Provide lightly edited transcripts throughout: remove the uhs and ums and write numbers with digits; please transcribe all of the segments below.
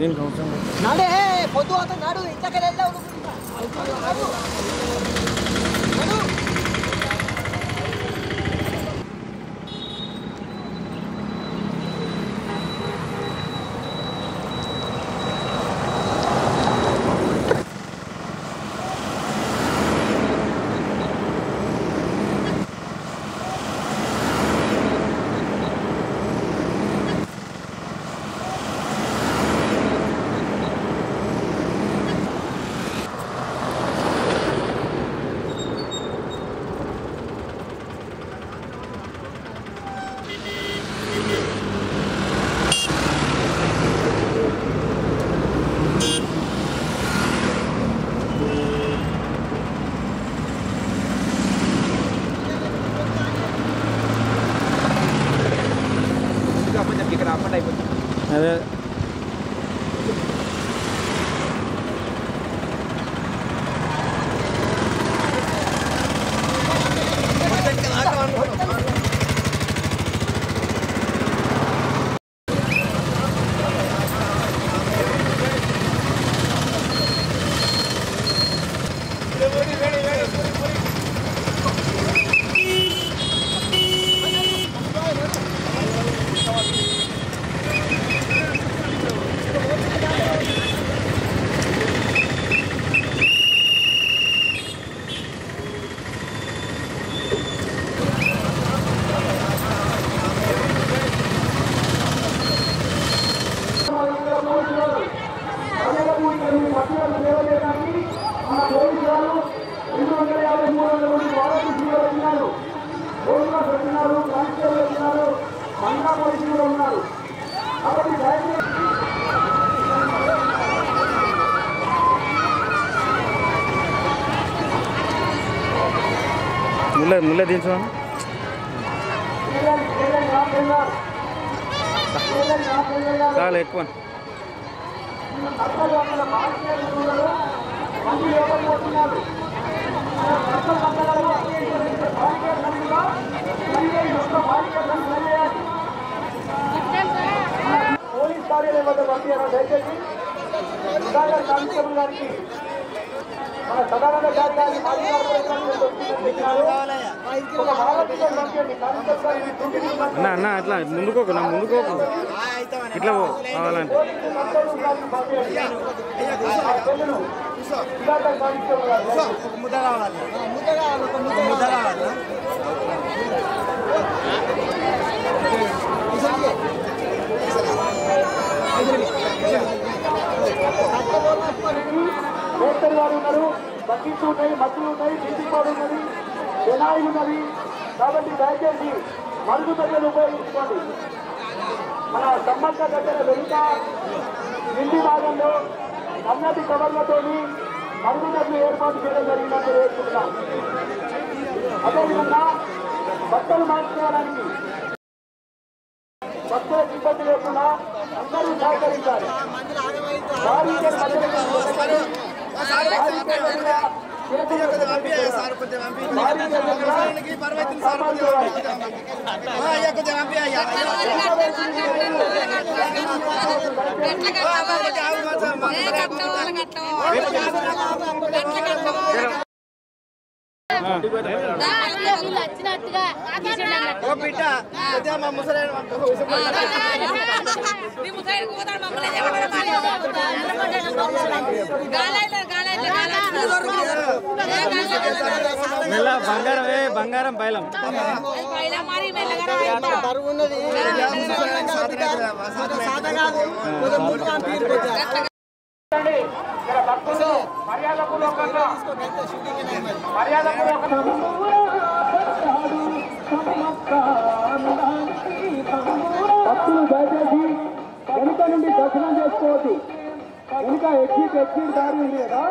ನಿನ್ನ ಕೌನ್ಸಲ್ ನಾಳೆ ಪೊದು ಆತ ನಾಡು ಇಂತ ಕಡೆ ಎಲ್ಲ ಹುಡುಗರು ನಾಡು मुला दिन ना अट्ला मुंको ना मुंको इला बकीटू मतलब विनायी दयचे मरद दल उपयोगी मन सम्मक दरका हिंदी भाग में सन्नति कवर्ल तो मरद एर्पट्ठा अदे विधा बटल मार्च बच्चे इबंध लेकिन अंदर सहकारी मुसरे मेला बंगारमे बंगारम बैलम बैला मारी मेला गड़ा बरुव ఉన్నది సాధన కాదు కొంచెం ముందుగా తీర్చండి మన భక్తులు మర్యాద పూర్వకంగా భక్తులు దయచేసి వెనుక నుండి దర్శనం చేసుకోవద్దు వెనుక ఎక్కి దారి ఉంది కదా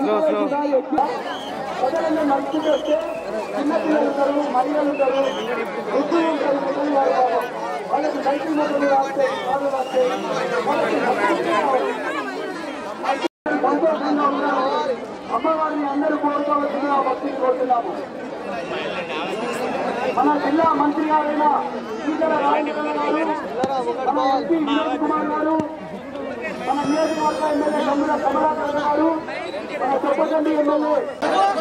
स्लो स्लो स्लो అమ్మవారిని అందరూ కోరుకోవచ్చుగా భక్తి కోరుతున్నాము మన జిల్లా మంత్రి గారైన శ్రీధర రాజేంద్ర గారు మన ఎంపీ వినోద్ కుమార్ గారు मन नियोजकवर्ग एमएलए गंगूल कमलाकर गारू मन चोपचंडी एमएलए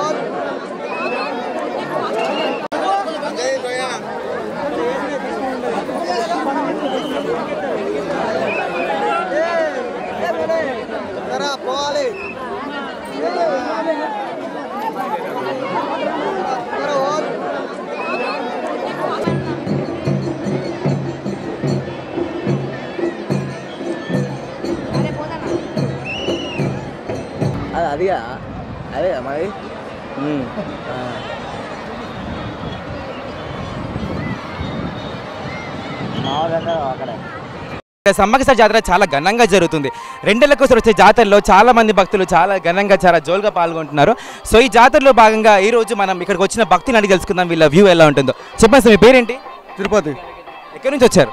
और जय भैया जरा बोले जरा और अदिया अरे हमारी సమ్మక్క సారక్క జాతర చాలా ఘనంగా జరుగుతుంది. రెండేళ్లకోసారి వచ్చే జాతరలో చాలా మంది భక్తులు చాలా ఘనంగా చాలా జోల్గా పాల్గొంటున్నారు. సో ఈ జాతరలో భాగంగా ఈ రోజు మనం ఇక్కడికి వచ్చిన భక్తులను అడిగి తెలుసుకుందాం వీళ్ళ వ్యూ ఎలా ఉంటుందో. చెప్పండి మీ పేరేంటి? తిరుపతి. ఎక్కడి నుంచి వచ్చారు?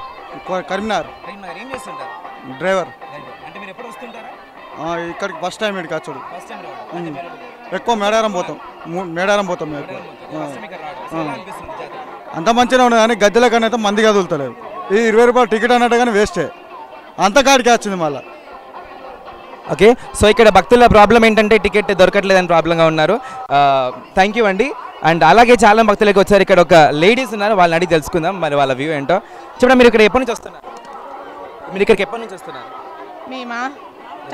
కరీంనగర్. కరీంనగర్ ఏం చేస్తుంటారు? డ్రైవర్. అంటే మీరు ఎప్పుడు వస్తుంటారా? ఆ ఇక్కడికి ఫస్ట్ టైం ఇక్కడికి వచ్చారు. ఫస్ట్ టైం రావడం. ఎక్కువ మేడారం పోతాం. మేడారం పోతాం మేము. అంత మంచిగా ఉండదు కానీ గద్దెల కన్నా మంది కదులుతలేరు. ఈ 20 రూపాయల టికెట్ అన్నట్టుగానే వేస్టే అంత కాడికి వచ్చింది మళ్ళీ. ఓకే సో ఇక్కడ భక్తుల ప్రాబ్లం ఏంటంటే టికెట్ దొరకట్లేదని ప్రాబ్లంగా ఉన్నారు. థ్యాంక్ యూ అండి. అండ్ అలాగే చాలా భక్తులకి వచ్చారు. ఇక్కడ ఒక లేడీస్ ఉన్నారు, వాళ్ళని అడిగి తెలుసుకుందాం మరి వాళ్ళ వ్యూ ఏంటో. చూడండి మీరు ఇక్కడ ఎప్పటి నుంచి వస్తున్నారు? మీరు ఇక్కడికి ఎప్పటి నుంచి వస్తున్నారు? మేమా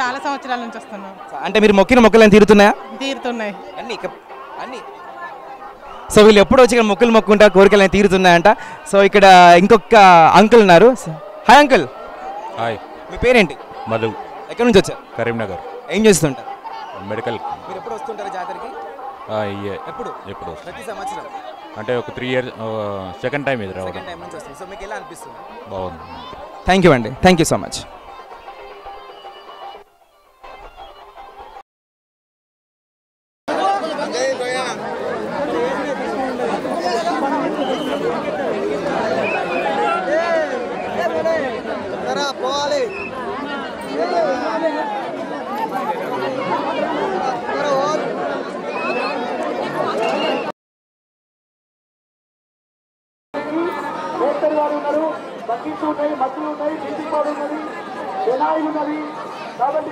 చాలా సంవత్సరాల నుంచి వస్తున్నాం. అంటే మీరు మొక్కిన మొక్కలు తీరుతున్నాయా? తీరుతున్నాయి అన్ని అన్ని. సో వీళ్ళు ఎప్పుడు వచ్చి ఇక్కడ మొక్కులు మొక్కుంటారు, కోరికలు తీరుతున్నాయంట. సో ఇక్కడ ఇంకొక అంకుల్ ఉన్నారు. Hi uncle. హాయ్, మీ పేరేంటి? మధు. ఎక్కడి నుంచి వచ్చారు? కరీంనగర్. ఏం చేస్తుంటారు? మెడికల్. మీరు ఎప్పుడు వస్తుంటారు జాతరకి? ఎప్పుడు ఎప్పుడు ప్రతి సంవత్సరం అంటే ఒక 3 years సెకండ్ టైం ఇది రావడం. సెకండ్ టైం నుంచి వస్తుంది. సో మీకు ఎలా అనిపిస్తుంది? బాగుంది. థ్యాంక్ యూ అండి. Thank you so much.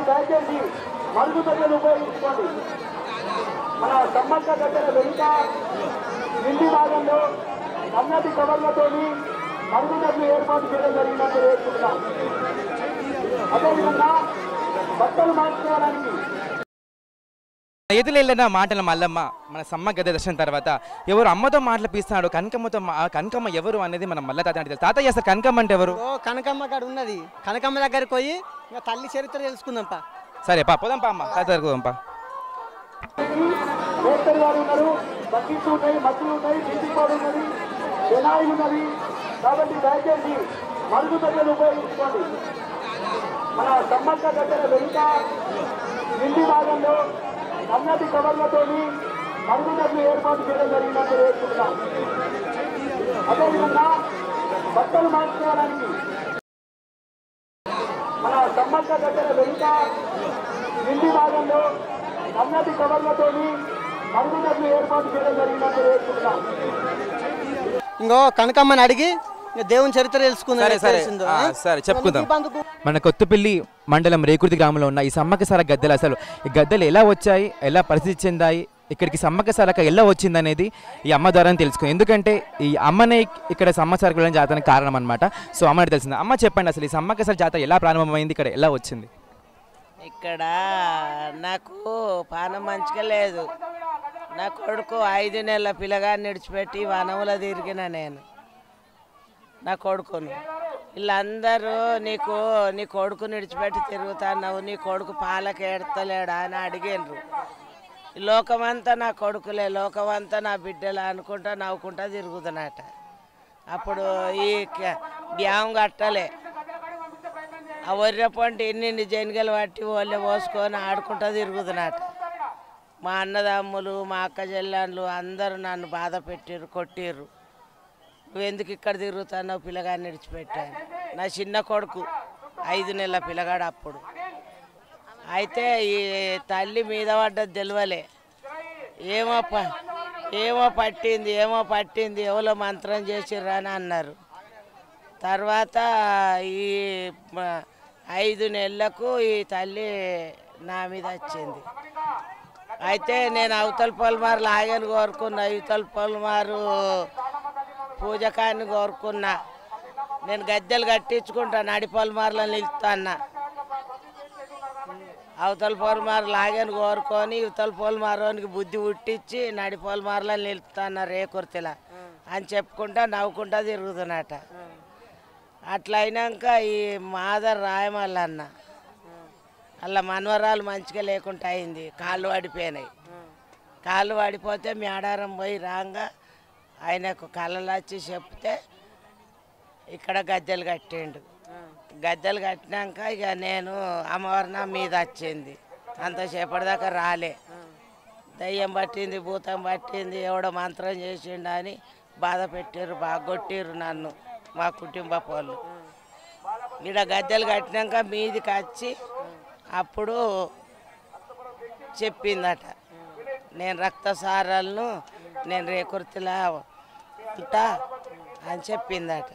దయచేసి మరుగుదొడ్లను ఉపయోగించుకోండి. మన సమ్మక్క దగ్గర వెనుక కింది భాగంలో అన్నటి కవర్లతో మరుగుదొడ్లు ఏర్పాటు చేయడం జరిగిందని వేసుకుంటున్నాం. అదేవిధంగా బట్టలు మార్చుకోవడానికి ఎదులెళ్ళిన మాటల మల్లమ్మ మన సమ్మక్క దర్శనం తర్వాత ఎవరు అమ్మతో మాటలు పిస్తున్నాడు, కనకమ్మతో. కనకమ్మ ఎవరు అనేది మనం మళ్ళీ తాత అంటే తాతయ్య అసలు కనకమ్మ అంటే ఎవరు? కనకమ్మ కాడ ఉన్నది. కనకమ్మ దగ్గరికి పోయి ఇంకా తల్లి చరిత్ర తెలుసుకుందాం పా. సరే పా, పోదాం పా. అమ్మ తాత దగ్గరికి పోదాం పా. మన సమ్మక్క దగ్గర వెనుక కింది భాగంలో అన్నటి కవర్లతో మరుగుదొడ్లు ఏర్పాటు చేయడం జరిగిందని వేసుకుంటున్నాం. అదేవిధంగా బట్టలు మార్చుకోవడానికి మన సమ్మక్క దగ్గర వెనుక కింది భాగంలో అన్నటి కవర్లతో మరుగుదొడ్లు ఏర్పాటు చేయడం జరిగిందని వేసుకుంటున్నాం. ఇంకో కనకమ్మని అడిగి దేవుని చరిత్ర తెలుసుకుందాం. మన కొత్తపల్లి మండలం రేకుర్తి గ్రామంలో ఉన్న ఈ సమ్మక్క సారక్క గద్దెలు అసలు ఈ గద్దెలు ఎలా వచ్చాయి, ఎలా పరిస్థితి చెందాయి, ఇక్కడికి సమ్మక్క సారక్క ఎలా వచ్చింది అనేది ఈ అమ్మ ద్వారా తెలుసుకుంది. ఎందుకంటే ఈ అమ్మనే ఇక్కడ సమ్మక్క సారక్క వెళ్ళడం జాతరకు కారణం అనమాట. సో అమ్మని తెలిసింది. అమ్మ చెప్పండి అసలు ఈ సమ్మక్క సారక్క జాతర ఎలా ప్రారంభమైంది, ఇక్కడ ఎలా వచ్చింది? ఇక్కడ నాకు పానం మంచిగా లేదు. నా కొడుకు 5 నెలల పిల్లగాన్ని విడిచిపెట్టి వనముల తిరిగిన నేను నా కొడుకును వీళ్ళందరూ నీ కొడుకుని విడిచిపెట్టి తిరుగుతున్నావు, నీ కొడుకు పాలకు ఎడతలేడా అని అడిగినరు. లోకమంతా నా కొడుకులే, లోకమంతా నా బిడ్డలే అనుకుంటా నవ్వుకుంటా తిరుగుతున్నట. అప్పుడు ఈ బ్యాం కట్టలే ఆ ఒర్రెపంట ఇన్ని జనగలు పట్టి వాళ్ళే పోసుకొని ఆడుకుంటా తిరుగుతున్నట. మా అన్నదమ్ములు మా అక్క చెల్లెళ్ళు అందరూ నన్ను బాధ పెట్టిర్రు, కొట్టిర్రు. నువ్వెందుకు ఇక్కడ తిరుగుతున్నావు పిల్లగాడిని విడిచిపెట్టాను. నా చిన్న కొడుకు 5 నెలల పిల్లగాడు అప్పుడు అయితే ఈ తల్లి మీద పడ్డ దెల్వలే ఏమో పట్టింది ఎవల మంత్రం చేసిరాని అన్నారు తర్వాత ఈ 5 నెలలకు ఈ తల్లి నా మీద వచ్చింది అయితే నేను అవతల పొలమార్ లాగని కోరుకున్నా అవతల పొలమారు పూజకాన్ని కోరుకున్నా నేను గద్దెలు కట్టించుకుంటా నాడి పొలమార్ల నిల్తా అన్న అవతల పొలమార్ లాగని కోరుకొని అవతల పొలమారోనికి బుద్ధి ఉట్టించి నాడి పొలమార్ల నిల్తా అన్న రేకొర్తిలా అని చెప్పుకుంటా నవ్వుకుంటా తిరుగుతున్నట అట్లైనాక ఈ మాదర్ రాయమల్ల అన్న అలా మనవరాలు మంచిగా లేకుండా అయింది కాళ్ళు వాడిపోయినాయి కాళ్ళు వాడిపోతే మేడారం పోయి రాంగా ఆయనకు కళ్ళలు వచ్చి చెప్తే ఇక్కడ గద్దెలు కట్టిండు గద్దెలు కట్టినాక ఇక నేను అమ్మవారి నా మీద వచ్చింది అంతసేపటిదాకా రాలే దయ్యం పట్టింది భూతం పట్టింది ఎవడో మంత్రం చేసిండు అని బాధ పెట్టారు బాగొట్టారు నన్ను మా కుటుంబపు వాళ్ళు ఇక్కడ గద్దెలు కట్టినాక మీదికి వచ్చి అప్పుడు చెప్పిందట నేను రక్తసారాలను నేను రేకుర్తిలా ఉంటా అని చెప్పిందట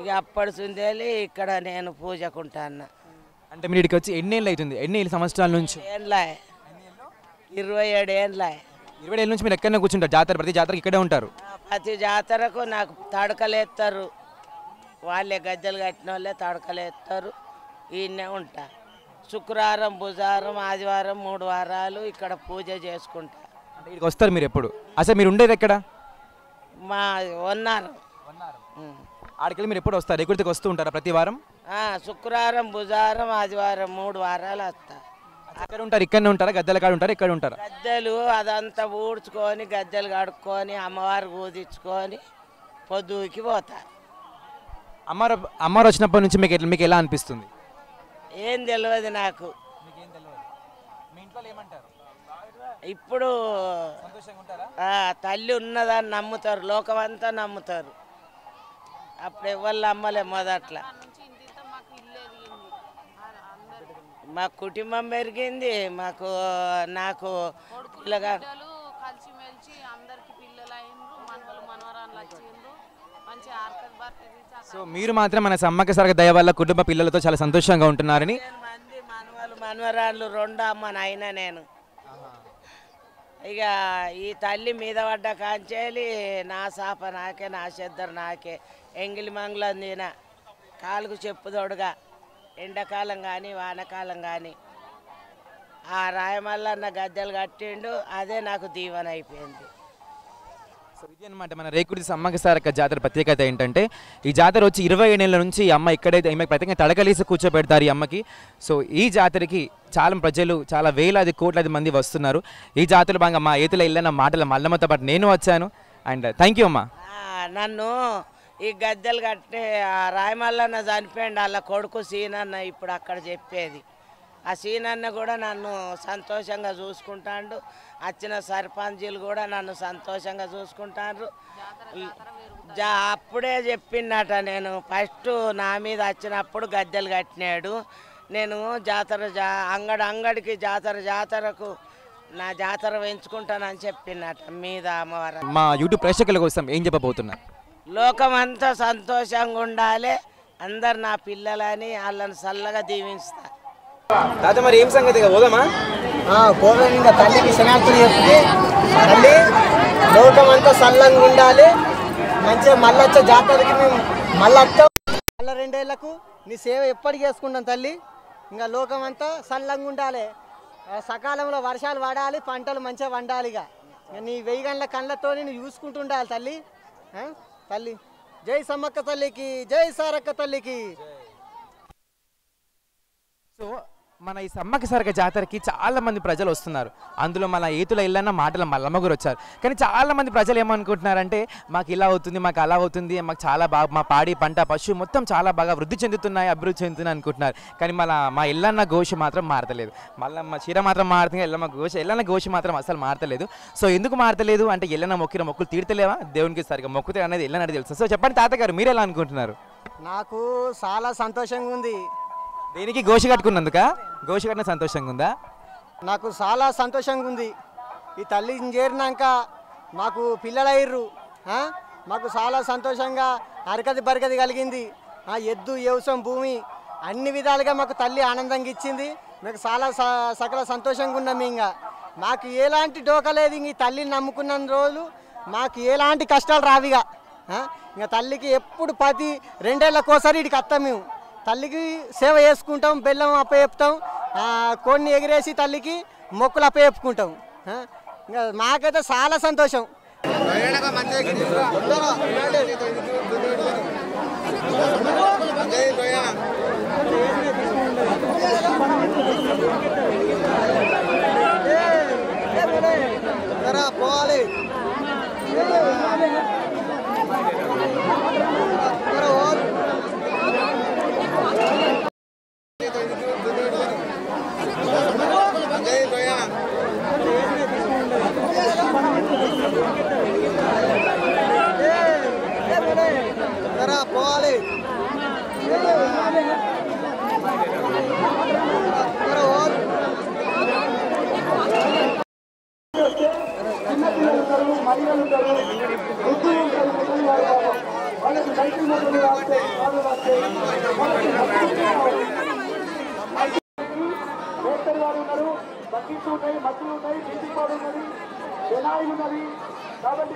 ఇక అప్పటి సుందేలి ఇక్కడ నేను పూజకుంటా అన్న అంటే మీరు ఇక్కడికి వచ్చి ఎన్నేళ్ళు అవుతుంది ఎన్నేళ్ళు సంవత్సరాల నుంచి 27 ఏళ్ళ నుంచి మీరు ఎక్కడనే కూర్చుంటారు జాతర ప్రతి జాతరకు ఇక్కడే ఉంటారు ప్రతి జాతరకు నాకు తడకలేస్తారు వాళ్ళే గద్దెలు కట్టిన వాళ్ళే తడకలేస్తారు ఈయనే ఉంటా శుక్రవారం బుధవారం ఆదివారం 3 వారాలు ఇక్కడ పూజ చేసుకుంటా ఇక్కడికి వస్తారు మీరు ఎప్పుడు అసలు మీరు ఉండేది ఎక్కడ మా ఆడికి మీరు ఎప్పుడు వస్తారు ఎక్కడికి వస్తూ ఉంటారా ప్రతి వారం శుక్రవారం బుధవారం ఆదివారం 3 వారాలు వస్తా అక్కడ ఉంటారు ఇక్కడనే ఉంటారా గద్దెలు కాడ ఉంటారు ఇక్కడ ఉంటారు గద్దెలు అదంతా ఊడ్చుకొని గద్దెలు కడుక్కొని అమ్మవారు ఊదించుకొని పొద్దుకి పోతా అమ్మవారు వచ్చినప్పటి నుంచి మీకు ఎలా అనిపిస్తుంది ఏం తెలియదు నాకు ఇప్పుడు తల్లి ఉన్నదని నమ్ముతారు లోకమంతా నమ్ముతారు అప్పుడు ఎవరు అమ్మలే మొదట్ల మా కుటుంబం పెరిగింది మాకు నాకు సో మీరు మాత్రం మన సమ్మక్క సారక్క దయ వల్ల కుటుంబ పిల్లలతో చాలా సంతోషంగా ఉంటున్నారని మనవరాళ్ళు 2 అమ్మ నాయన నేను ఇక ఈ తల్లి మీద పడ్డ కాంచేలి నా సాప నాకే నా చెద్దరు నాకే ఎంగిలి మంగళం తిన కాలుకు చెప్పుదోడుగా ఎండాకాలం కానీ వానకాలం కానీ ఆ రాయమల్లన్న గద్దెలు కట్టిండు అదే నాకు దీవెన అయిపోయింది ఇది అనమాట మన రేకుర్తి సమ్మక్క సారక్క జాతర ప్రత్యేకత ఏంటంటే ఈ జాతర వచ్చి 27 ఏళ్ళ నుంచి ఈ అమ్మ ఇక్కడైతే ఈమెకి ప్రత్యేకంగా తడకలేసి కూర్చోబెడతారు ఈ అమ్మకి సో ఈ జాతరకి చాలా ప్రజలు చాలా వేలాది కోట్లాది మంది వస్తున్నారు ఈ జాతరలో భాగంగా మా ఏతుల ఇల్లన్న మాటల మల్లమ్మతో పాటు నేను వచ్చాను అండ్ థ్యాంక్ యూ అమ్మ నన్ను ఈ గద్దెలు కట్టే రాయమల్లన్న చనిపోయింది అలా కొడుకు సీనన్న ఇప్పుడు అక్కడ చెప్పేది ఆ సీనన్న కూడా నన్ను సంతోషంగా చూసుకుంటాడు వచ్చిన సర్పంచీలు కూడా నన్ను సంతోషంగా చూసుకుంటారు అప్పుడే చెప్పినట నేను ఫస్ట్ నా మీద వచ్చినప్పుడు గద్దెలు కట్టినాడు నేను జాతర అంగడికి జాతరకు నా జాతర వేయించుకుంటానని చెప్పినట మీద అమ్మవారు మా యూట్యూబ్ ప్రేక్షకుల కోసం ఏం చెప్పబోతున్నా లోకమంతా సంతోషంగా ఉండాలి అందరు నా పిల్లలని వాళ్ళని చల్లగా దీవించుతా తాత మరి ఏం సంగతి పోదామా పోదాం ఇంకా తల్లికి శనార్థులు చెప్తే తల్లి లోకం అంతా సల్లంగా ఉండాలి మంచిగా మళ్ళీ వచ్చే జాతరకి మేము మళ్ళీ 2 ఏళ్లకు నీ సేవ ఎప్పటికీ చేసుకుంటాం తల్లి ఇంకా లోకం అంతా సల్లంగా ఉండాలి సకాలంలో వర్షాలు పడాలి పంటలు మంచిగా వండాలి ఇక నీ 1000 గంటల కళ్ళతో నేను చూసుకుంటుండాలి తల్లి తల్లి జై సమ్మక్క తల్లికి జై సారక్క తల్లికి సో మన ఈ సమ్మక్క సారక్క జాతరకి చాలా మంది ప్రజలు వస్తున్నారు అందులో మన ఏతుల ఇల్లన్న మాటల మల్లమ్మ గారు వచ్చారు కానీ చాలా మంది ప్రజలు ఏమనుకుంటున్నారంటే మాకు ఇలా అవుతుంది మాకు అలా అవుతుంది మాకు చాలా బాగా మా పాడి పంట పశువు మొత్తం చాలా బాగా వృద్ధి చెందుతున్నాయి అభివృద్ధి చెందుతున్నాయి అనుకుంటున్నారు కానీ మా ఇల్లన్న ఘోష మాత్రం మారతలేదు మల్లమ్మ చీర మాత్రం మారుతుంది ఇల్లన్న ఘోష మాత్రం అసలు మారతలేదు సో ఎందుకు మారతలేదు అంటే ఇల్లన్న మొక్కిన మొక్కులు తీర్తలేవా దేవునికి సరిగ్గా మొక్కుతే అనేది ఇల్లన్న తెలుసు సో చెప్పండి తాతగారు మీరు ఎలా అనుకుంటున్నారు నాకు చాలా సంతోషంగా ఉంది దీనికి గోషి కట్టుకున్నందుక గోషి కట్టిన సంతోషంగా ఉందా? నాకు చాలా సంతోషంగా ఉంది. ఈ తల్లిని చేరినాక మాకు పిల్లలైర్రు, మాకు చాలా సంతోషంగా అరకది బరకది కలిగింది. ఆ ఎద్దు యవసం భూమి అన్ని విధాలుగా మాకు తల్లి ఆనందంగా ఇచ్చింది. నాకు చాలా సకల సంతోషంగా ఉన్నాం. ఇంకా మాకు ఎలాంటి డోకా లేదు. ఈ తల్లిని నమ్ముకున్న రోజులు మాకు ఎలాంటి కష్టాలు రావిగా. ఇంకా తల్లికి ఎప్పుడు ప్రతి రెండేళ్ళకోసారి ఇక్కడికి వస్తాం. మేము తల్లికి సేవ చేసుకుంటాం, బెల్లం అప్పచెప్తాం, కొన్ని ఎగిరేసి తల్లికి మొక్కులు అప్పచెప్పుకుంటాం. ఇంకా మాకైతే చాలా సంతోషం.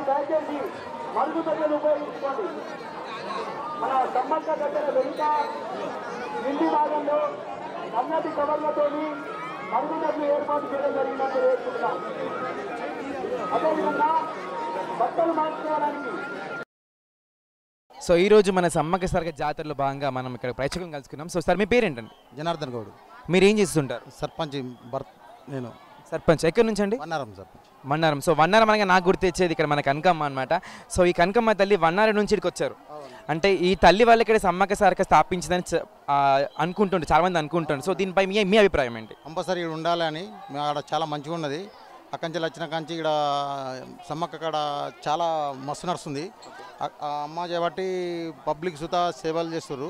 దయచేసి మరుగుదొడ్లను ఉపయోగించుకోండి. మన సమ్మక్క దగ్గర వెనుక నిండి భాగంలో నన్నటి కవర్లతో మరుగుదొడ్లు ఏర్పాటు చేయడం జరిగిందని వేసుకుంటాం. అదేవిధంగా బట్టలు మార్చుకోవడానికి సో ఈరోజు మన సమ్మక్క సారక్క జాతరలో భాగంగా మనం ఇక్కడ ప్రేక్షకులను కలుసుకున్నాం. సో సార్, మీ పేరేంటండి? జనార్దన్ గౌడ్. మీరు ఏం చేస్తుంటారు? సర్పంచ్ బర్త్. నేను సర్పంచ్. ఎక్కడి నుంచి అండి? వన్నారం సర్పంచ్. వన్నారం. సో వన్నారం అనగా నాకు గుర్తు వచ్చేది ఇక్కడ మన కనకమ్మ అనమాట. సో ఈ కనకమ్మ తల్లి వన్నారం నుంచి ఇక్కడికి వచ్చారు. అంటే ఈ తల్లి వాళ్ళు ఇక్కడ సమ్మక్క సారక్క స్థాపించిందని అనుకుంటుంటారు, చాలామంది అనుకుంటారు. సో దీనిపై మీ అభిప్రాయం ఏంటి? కంపల్సరీ ఇక్కడ ఉండాలని. మేము అక్కడ చాలా మంచిగా ఉన్నది. అక్కడి నుంచి వచ్చిన కాంచి ఇక్కడ సమ్మక్క కాడ చాలా మస్తు నడుస్తుంది. అమ్మ చేపట్టి పబ్లిక్ సుతా సేవలు చేస్తున్నారు.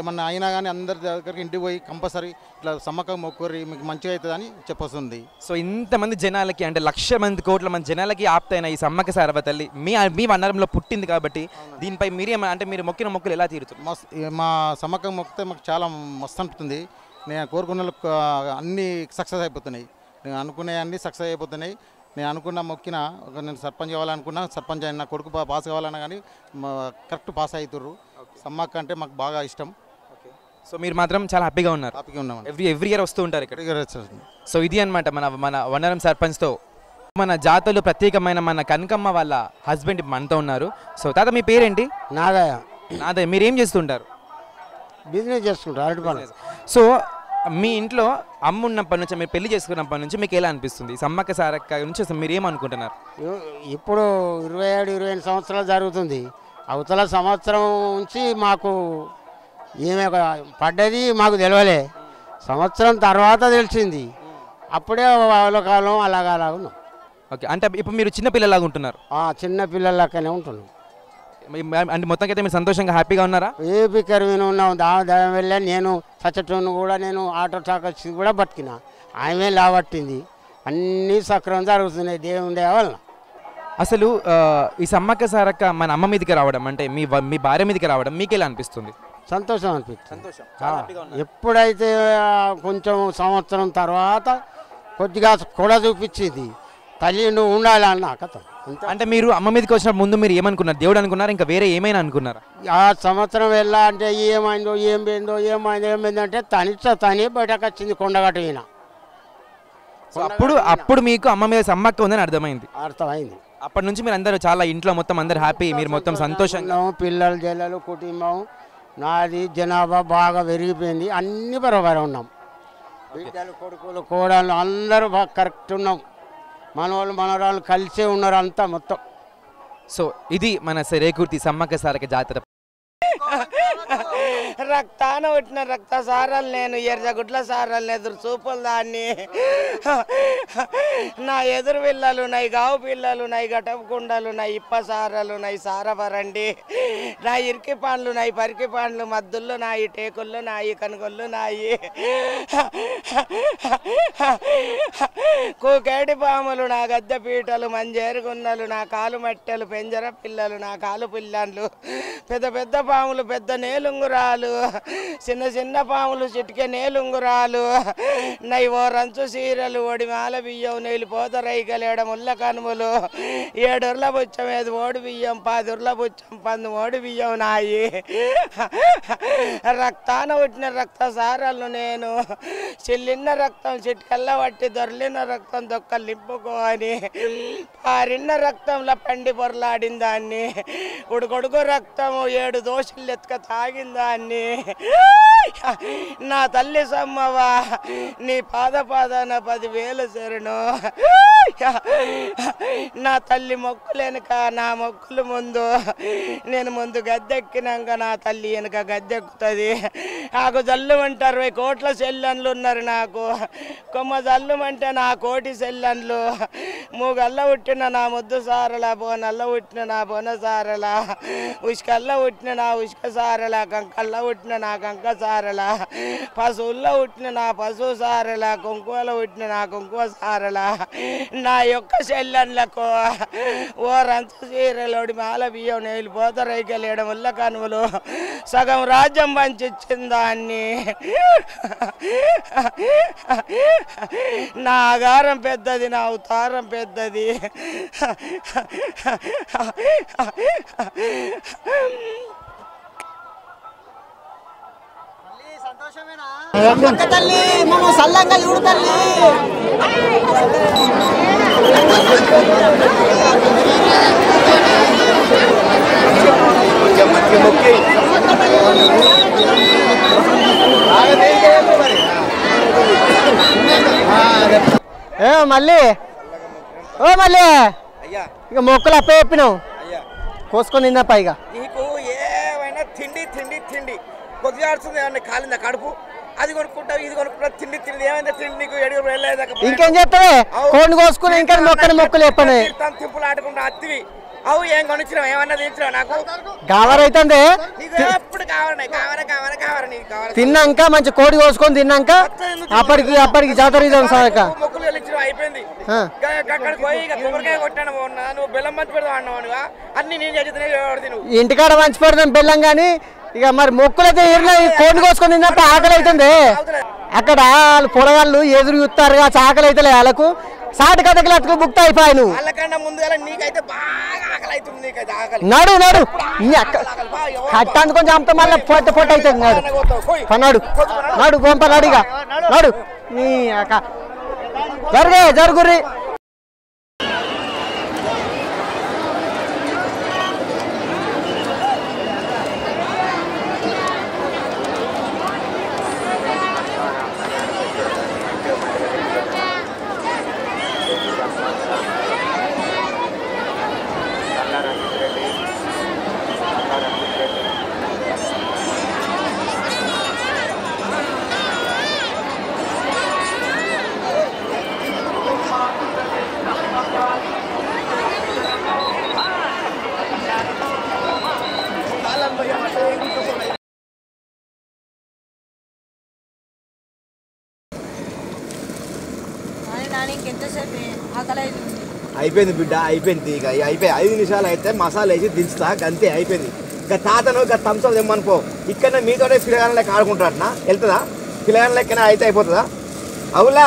ఏమన్నా అయినా కానీ అందరి దగ్గరికి ఇంటికి పోయి కంపల్సరీ ఇట్లా సమ్మక్క మొక్కురి మీకు మంచిగా అవుతుందని చెప్పొస్తుంది. సో ఇంతమంది జనాలకి, అంటే లక్ష మంది కోట్ల మంది జనాలకి ఆప్తైన ఈ సమ్మక్క సారక్క తల్లి మీ వన్నారంలో పుట్టింది కాబట్టి దీనిపై మీరే, అంటే మీరు మొక్కిన మొక్కులు ఎలా తీరుతుంది? మా సమ్మక్క మొక్కితే మాకు చాలా మస్తు అనిపిస్తుంది. నేను కోరుకున్న అన్నీ సక్సెస్ అయిపోతున్నాయి. నేను అనుకునే అన్నీ సక్సెస్ అయిపోతున్నాయి. నేను అనుకున్న మొక్కిన, నేను సర్పంచ్ కావాలనుకున్నా సర్పంచ్ అయిన, కొడుకు పాస్ కావాలన్నా కానీ కరెక్ట్ పాస్ అవుతుర్రు. సమ్మక్క అంటే మాకు బాగా ఇష్టం. సో మీరు మాత్రం చాలా హ్యాపీగా ఉన్నారు. హ్యాపీగా ఉన్నాం. ఎవ్రీ ఇయర్ వస్తూ ఉంటారు ఇక్కడ. సో ఇది అనమాట మన వన్నారం సర్పంచ్తో మన జాతరలో ప్రత్యేకమైన మన కనకమ్మ వాళ్ళ హస్బెండ్ మనతో ఉన్నారు. సో తాత, మీ పేరేంటి? నాదయ్య. నాదయ్య, మీరు ఏం చేస్తుంటారు? బిజినెస్ చేస్తుంటారు. సో మీ ఇంట్లో అమ్మ ఉన్నప్పటి నుంచి, మీరు పెళ్లి చేసుకున్నప్పటి నుంచి మీకు ఎలా అనిపిస్తుంది? సమ్మక్క సారక్క నుంచి అసలు మీరు ఏమనుకుంటున్నారు? ఇప్పుడు 27-28 సంవత్సరాలు జరుగుతుంది. అవతల సంవత్సరం నుంచి మాకు ఏమే పడ్డది మాకు తెలియలే. సంవత్సరం తర్వాత తెలిసింది. అప్పుడే వాళ్ళకాలం అలాగలాగా ఉన్నాం. ఓకే, అంటే ఇప్పుడు మీరు చిన్నపిల్లలాగా ఉంటున్నారు. చిన్నపిల్లలాగానే ఉంటున్నాం. అంటే మొత్తానికి అయితే మీరు సంతోషంగా హ్యాపీగా ఉన్నారా? ఏపీకర్ నేను ఉన్నాం. దాని వల్ల నేను సచ్చటోను కూడా, నేను ఆటో టాక్సీ కూడా బతికినా. ఆమె లాబట్టింది. అన్నీ సక్రమం జరుగుతున్నాయి దేవుని దయ వల్ల. అసలు ఈ సమ్మక్క సారక్క మన అమ్మ మీదకి రావడం, అంటే మీ భార్య మీదకి రావడం మీకు ఎలా అనిపిస్తుంది? సంతోషం అనిపిస్తుంది. ఎప్పుడైతే కొంచెం సంవత్సరం తర్వాత కొద్దిగా కూడా చూపించింది తల్లి, నువ్వు ఉండాలన్న కథ. అంటే మీరు అమ్మ మీదకి వచ్చిన ముందు మీరు ఏమనుకున్నారు? దేవుడు అనుకున్నారు, ఇంకా వేరే ఏమైనా అనుకున్నారా? ఆ సంవత్సరం వెళ్ళా అంటే ఏమైందో ఏమైందంటే తనే బయటకు వచ్చింది కొండగట్టిన. అప్పుడు మీకు అమ్మ మీద సమ్మక్క ఉందని అర్థమైంది. అప్పటి నుంచి మీరు అందరూ చాలా ఇంట్లో మొత్తం అందరు హ్యాపీ, మీరు మొత్తం సంతోషంగా. పిల్లలు జల్లలు కుటుంబం నాది జనాభా బాగా పెరిగిపోయింది. అన్ని బరాబర్ ఉన్నాం. బిడ్డలు కొడుకులు కోడళ్ళు అందరూ బాగా కరెక్ట్ ఉన్నాం. మనవాళ్ళు మనవరాళ్ళు కలిసే ఉన్నారు అంతా మొత్తం. సో ఇది మన రేకుర్తి సమ్మక్క సారక్క జాతర. రక్తాన ఉట్న రక్త సారాలు నేను ఎర్రగుడ్ల సారాలు ఎదురు చూపుల దాన్ని నా ఎదురు పిల్లలు నా గావు పిల్లలు నా గటపుకుండలు నా ఇప్ప సారాలు నా సారవరండి నా ఇరికి పాన్లు నా పరికి పాన్లు మద్దుల్లో నా ఈ టేకుల్లో నా ఈ కనుగొల్లు నా ఈ కోకేడి పాములు నా గద్దె పీటలు మంజేరుగున్నలు నా కాలు మట్టెలు పెంజర పిల్లలు నా కాలు పిల్లలు పెద్ద పెద్ద పాములు పెద్ద నేలుంగురాలు చిన్న చిన్న పాములు చిటికే నేలుంగురాలు నై ఓ రంచు చీరలు ఓడి మాల బియ్యం నీళ్ళు పోత రైకలేడ ముళ్ళ కనుములు ఏడుర్ల బుచ్చం ఏది ఓడి బియ్యం పాదుర్ల బుచ్చం పందు ఓడి బియ్యం నాయి రక్తాన ఉట్టిన రక్త సారాలను నేను చిల్లిన రక్తం చిటికల్ల పట్టి దొర్లిన రక్తం దొక్కలు నింపుకోని పారిన్న రక్తంలో పండి పొరలాడిన దాన్ని ఉడుకొడుకు రక్తము ఏడు దోషులు ఎత్తుక తాగిందాన్ని నా తల్లి సమ్మవా నీ పాదపాదాన 10,000 శరణు నా తల్లి మొక్కులు వెనుక నా మొక్కులు ముందు నేను ముందు గద్దెక్కినాక నా తల్లి వెనుక గద్దెక్కుతుంది నాకు జల్లుమంటారు 20 కోట్ల సెల్లన్లు ఉన్నారు నాకు కొమ్మ జల్లుమంటే నా కోటి సెల్లన్లు మూగల్ల ఉట్టిన నా ముద్దు సారలా బోనల్ల ఉట్టిన నా బోన సారలా ఉసుకల్ల ఉట్టిన నా ఉసుక సారలా కంకల్ల ఉట్టిన నా కంక సారలా పశువుల్లో ఉట్టిన నా పశువు సారలా కుంకుమలో ఉట్టిన నా కుంకుమ సారలా నా యొక్క చెల్లెళ్ళకు ఓ రంచు చీరలోడి మాల బియ్యం నీళ్ళు పోత రైకెళ్ళేయడం వల్ల కనువులు సగం రాజ్యం పంచిచ్చిన దాన్ని నా ఆగారం పెద్దది నా అవతారం పెద్దది తల్లి మనం సల్లంగా చూడు తల్లి మళ్ళీ ఓ మళ్ళీ ఇక మొక్కలు అప్ప చెప్పినావు కోసుకొని తిన్నా పైగా నీకు ఏమైనా తిండి తిండి తిండి కొద్దిగాడుతుంది ఏమన్నా కాలిందా కడుపు అది కొనుక్కుంటావు ఇది కొనుక్కుంటావు తిండి తిండి ఏమైనా తిండి నీకు ఎడుగు వెళ్ళలేదా ఇంకేం చెప్తావే కోడిని కోసుకుని ఇంకా మొక్కలు మొక్కలు చెప్పండి తిప్పులు ఆడుకుంటా అత్తివి అవు ఏం కొనిచ్చినావు ఏమన్నా తీర్చినావు నాకు కావాలైతుంది ఎప్పుడు కావాలి కావాలి కావాలి కావాలి నీకు కావాలి తిన్నాక మంచి కోడి కోసుకొని తిన్నాక అప్పటికి అప్పటికి జాతర మొక్కలు వెళ్ళించిన అయిపోయింది అక్కడ పోయి కొబ్బరికాయ కొట్టాను నువ్వు బెల్లం మంచి పెడతావు అన్నావు అన్ని నేను చదువుతున్నావు ఇంటికాడ మంచి పెడతాను బెల్లం కానీ ఇక మరి మొక్కులైతే కోడి కోసుకొని తిన్నప్పుడు ఆకలి అవుతుంది అక్కడ వాళ్ళు పొరగాళ్ళు ఎదురు చూస్తారు ఆకలి అయితే వాళ్ళకు సాటి కథకి అతకు బుక్ అయిపోయి నువ్వు నడు నడు కట్టాను కొంచెం అంత మళ్ళీ పొట్ట పొట్ట అవుతుంది నాడు నాడు గొంప నాడు ఇక నాడు నీ జరుగే జరుగురి అయిపోయింది బిడ్డ అయిపోయింది ఇక అయిపోయి 5 నిమిషాలు అయితే మసాలా వేసి దించుతా అంతే అయిపోయింది ఇక తాతను ఇక థమ్సప్ తెమ్మనుకో ఇక్కడ మీతోనే పిల్లగాళ్ళ లెక్క ఆడుకుంటారట వెళ్తుందా పిల్లగాళ్ళ లెక్కనే అయితే అయిపోతుందా అవులా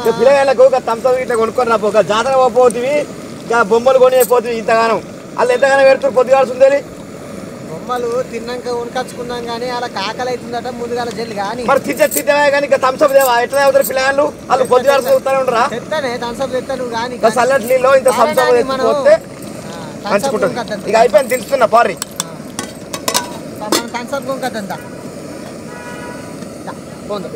ఇక పిల్లగాళ్ళకు ఒక థమ్సప్ ఇట్లా కొనుక్కొని రాపో ఒక జాతర పోతుంది ఇక బొమ్మలు కొని అయిపోతుంది ఇంతగానం వాళ్ళు ఎంతగానో పెడుతున్నారు పొద్దుగాల్సింది బొమ్మలు తిన్నాక ఉనకచ్చుకున్నాం కానీ అలా కాకలు అవుతుందట ముందుగా జల్లి కానీ మరి తిట్టే కానీ ఇక థమ్సప్ దేవా ఎట్లా అవుతారు పిల్లగాళ్ళు వాళ్ళు పొద్దుగాల్సి చూస్తూనే ఉండరా చెప్తానే థమ్సప్ చెప్తాను కానీ చల్లటి నీళ్ళు ఇంత థమ్సప్ వస్తే పంచుకుంటాను ఇక అయిపోయింది తెలుస్తున్నా పారి థమ్సప్ కొనుక్కదంతా పోందా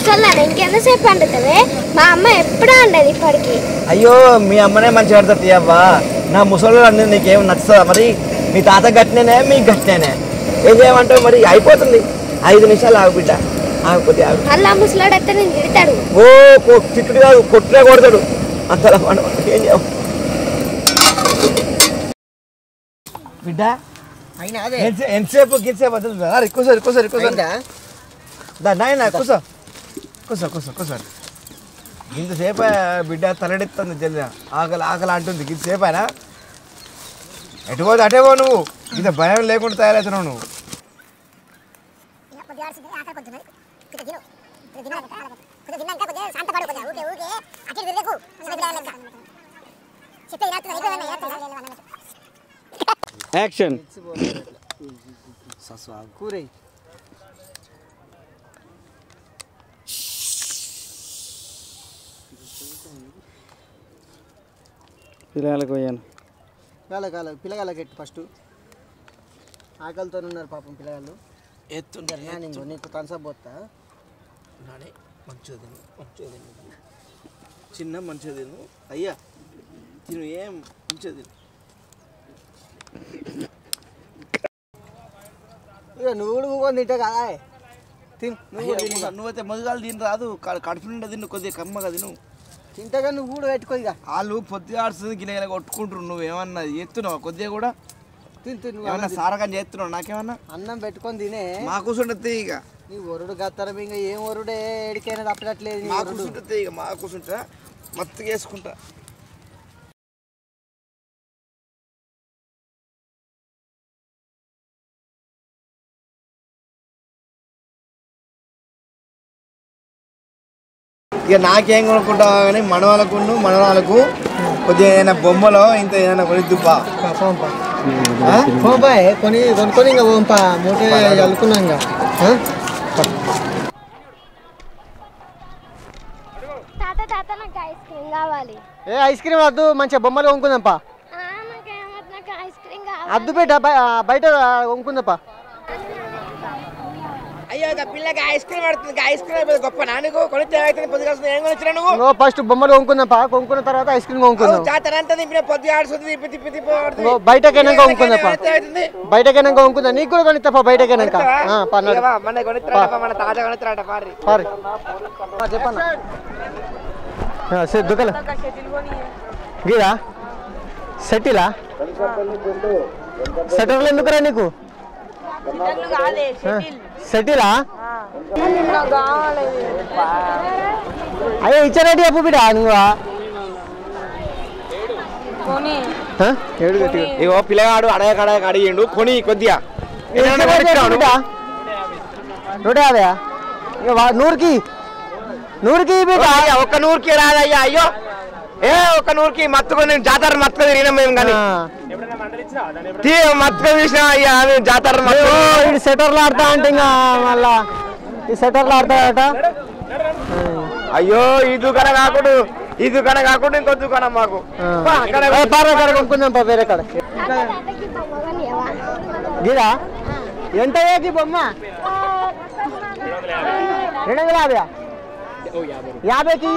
अयो मी अम्मने मंचिवा ना मुसलोल नीके नचुदा मरी మీ తాత గట్నేనే మీ గట్నేనే ఏం చేయమంటో మరి అయిపోతుంది 5 నిమిషాలు ఆగు బిడ్డ ఆగుపోతే ఆగు అలా ముసలాడ అత్త నిన్ను తిడతాడు ఓ తిట్టుడు కాదు కొట్లే కొడతాడు అంతలా మనం ఏం చేయాలి బిడ్డ అయినా అదే ఎంసేపు గిసేపు వదలరా రికోసర్ రికోసర్ రికోసర్ దా నైనా కుస కుస కుస కుస ఇంతసేపు బిడ్డ తలడెత్తంది జల్ల ఆగల ఆగల అంటుంది గిసేపైనా ఎటువో అటేవో నువ్వు ఇంత భయం లేకుండా తయారవుతున్నావు నువ్వు యాక్షన్ ససవ కూరే పిల్లలకు పోయాను पिलगाल फस्ट आकल तो पाप पिलगा तनसा बोता मंचो मंचो अय्या तीन मंचो तिंट कदा मधुगा तीन रादू कड़पन तीन को कम्म का तीन चिंता नुकूको वालू पत्ती आड़ती गिने कट्कना को सारको नाकेमना अन्न पेको तिने वरुड़ गरुड़े एडकना तपड़े मत ఇక నాకేం కొనుకుంటావా గాని మనవాళ్ళకును మనవాళ్ళకు కొద్దిగా బొమ్మలో ఇంత ఏదైనా కొనిద్దుపా పాపా పాపా కొని కొనుకొని ఇంకా బొంపా మోటే అల్కునాంగా తాత తాత నాకు ఐస్ క్రీమ్ కావాలి ఏ ఐస్ క్రీమ్ వద్దు మంచి బొమ్మలు కొనుకుందాం పా ఆ నాకు ఏమొద్దు నాకు ఐస్ క్రీమ్ కావాలి అద్దు బేట బయట కొనుకుందాం పా फस्ट बोम तरह ऐस क्रीम बैठक बैठक नीक बैठक सैटिला नीक सेटिला अये इच्छा रेडी अपू बिटा नुवा कोनी हां एडु गट्टी इगो पिलगाडु अडय कडाय कडियेंडु कोनी कोद्दिया एनना वरचना बिटा 150 इगो 100 की बिटा अय्या 100 की रादय्या अय्यो ए 100 की मत्तुकोनी जातर मत्तुकोनी रीना मेम गानी अयो दुकान इंको दुकान गीरा एंत बोम रुपया याबे की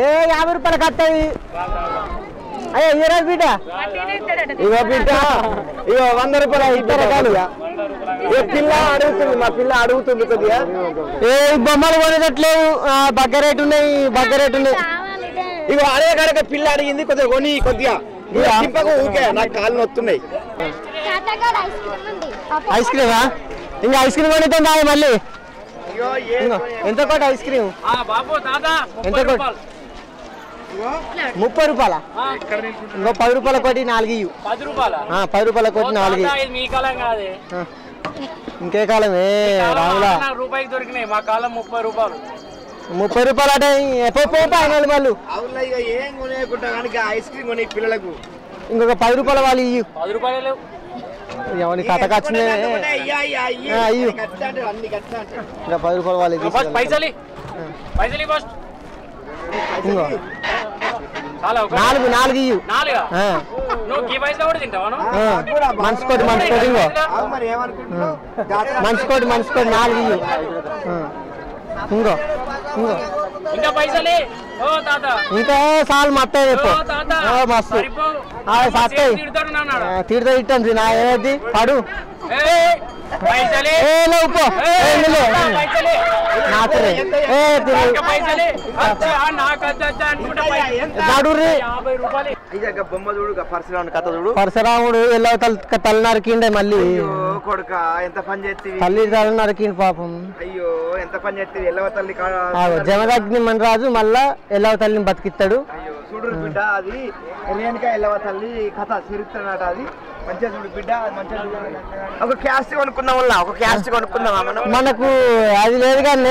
ఏ 50 రూపాయలు కట్టేది అయ్యో ఇరా బిడ్డ ఇగో బిడ్డ ఇగో 100 రూపాయలు ఇద్దరు కాదుగా ఏ పిల్ల అడుగుతుంది మా పిల్ల అడుగుతుంది కొద్దిగా ఏ బొమ్మలు కొనేటట్లేదు బగ్గరేట్ ఉన్నాయి ఇగో అడే కడక పిల్ల అడిగింది కొద్దిగా కొని కొద్దిగా చింపకు ఊకే నా కాళ్ళు నొస్తున్నాయి తాతగాడ ఐస్ క్రీమ్ ఉంది ఐస్ క్రీమా ఇంకా ఐస్ క్రీమ్ కొనితందా మళ్ళీ అయ్యో ఎంత కోట ఐస్ క్రీమ్ ఆ బాబు తాత 100 రూపాయలు 30 రూపాయల ఇంకో 10 రూపాయల కోటి 4 ఇయ్యు 10 రూపాయల కోటి 4 ఇయ్యు ఇది మీ కాలం కాదే ఇంకే కాలమే రాములా నా రూపాయికి దొరికినే మా కాలం 30 రూపాయలు అంటే ఎప్పుడు పైనలు వాళ్ళు అవునా ఇక ఏం కొనేకుంట గాని ఐస్ క్రీమ్ కొని పిల్లలకు ఇంకొక 10 రూపాయల వాళ్ళు ఇయ్యు 10 రూపాయలే లేవు ఎవని కటకచ్చునే అయ్యా ఇయ్యు కట్టాడు అన్ని కట్టాడు ఇక 10 రూపాయల వాళ్ళు ఇయ్యు బస్ పైసలి బస్ ఇంగో इंका साल मत मस्त तीड़ता इटी ना पड़ू परशुरामुडु तल नरिकिंडे मल्ली तल्ली तल नरिकिंडि पापं जमदग्नि मनराजु मल्ला एल्लव तल्लिनि बतिकिस्ताडु मन को अभी लेकिन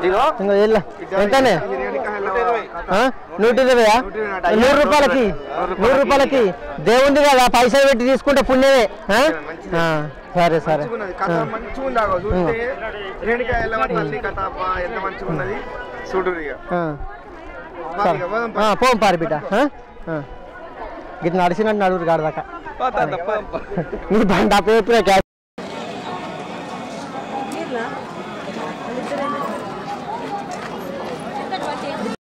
100 రూపాయల की దేవుంది కదా పైసలు పెట్టి తీసుకుంటే పుణ్యమే సరే సరే కథ మంచిగుంది ఆగో చూస్తే రేణిక ఎల్లవతల్లి కథ అబ్బా ఎంత మంచిగున్నది చూడురిగా ఆ పోం పారి బిడ్డ గిట్ నడిసినట్టు నడురు గాడ దాకా పోతాంద పోం నీ బండ పేపరే